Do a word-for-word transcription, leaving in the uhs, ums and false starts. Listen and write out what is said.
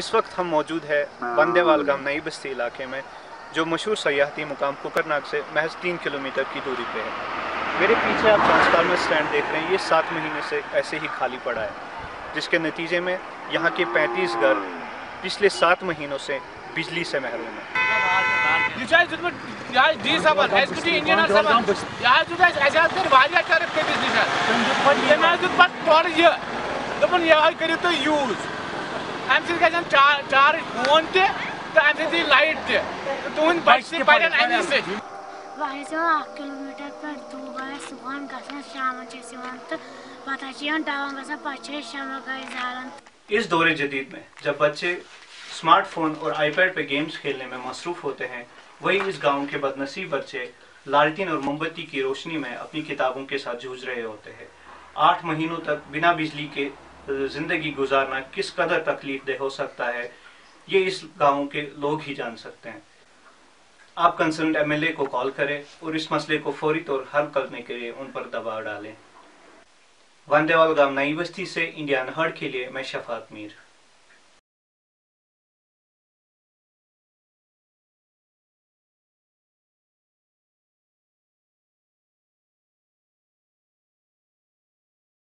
इस वक्त हम मौजूद है बंदेवालगढ़ नई बस्ती इलाके में, जो मशहूर सयाहती मुकाम कुकरनाग से महज तीन किलोमीटर की दूरी पे है। मेरे पीछे आप ट्रांसफार्मर स्टैंड देख रहे हैं, ये सात महीने से ऐसे ही खाली पड़ा है, जिसके नतीजे में यहाँ के पैंतीस घर पिछले सात महीनों से बिजली से महरूम है। किलोमीटर पे दूर सुबह शाम पता। इस दौरे जदीद में जब बच्चे स्मार्टफोन और आईपैड पे गेम्स खेलने में मसरूफ होते हैं, वही इस गांव के बदनसीब बच्चे लालटेन और मोमबत्ती की रोशनी में अपनी किताबों के साथ जूझ रहे होते हैं। आठ महीनों तक बिना बिजली के जिंदगी गुजारना किस कदर तकलीफदेह हो सकता है, ये इस गांव के लोग ही जान सकते हैं। आप कंसर्न्ड एम एल ए को कॉल करें और इस मसले को फौरी तौर हल करने के लिए उन पर दबाव डालें। बंदेवालगढ़ नई बस्ती से इंडियन हर्ड के लिए मैं शफात मीर।